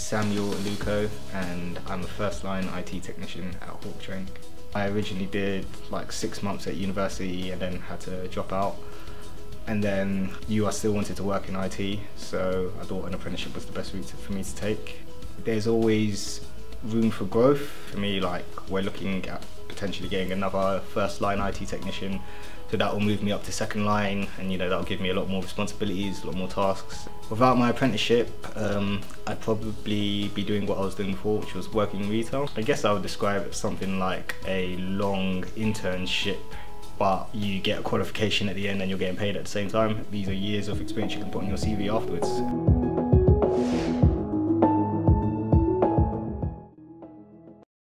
Samuel Oluko, and I'm a first line IT technician at Hawk Training. I originally did like 6 months at university and then had to drop out, and then I still wanted to work in IT, so I thought an apprenticeship was the best route for me to take. There's always room for growth for me. Like, we're looking at potentially getting another first line IT technician, so that will move me up to second line, and that'll give me a lot more responsibilities, a lot more tasks. Without my apprenticeship, I'd probably be doing what I was doing before, which was working retail. I guess I would describe it as something like a long internship, but you get a qualification at the end and you're getting paid at the same time. These are years of experience you can put on your CV afterwards.